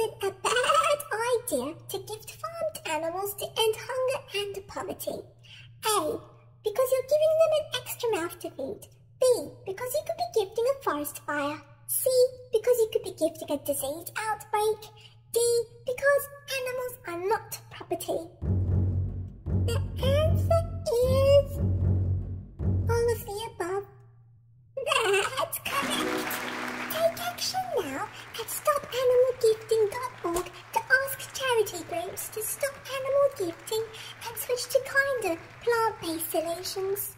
it a bad idea to gift farmed animals to end hunger and poverty? A. Because you're giving them an extra mouth to feed. B. Because you could be gifting a forest fire. C. Because you could be gifting a disease outbreak. D. Because animals are not property. The answer is all of the above. That's correct. Take action now at StopAnimalGifting.org to ask charity groups to stop animal gifting and switch to kinder, plant-based solutions.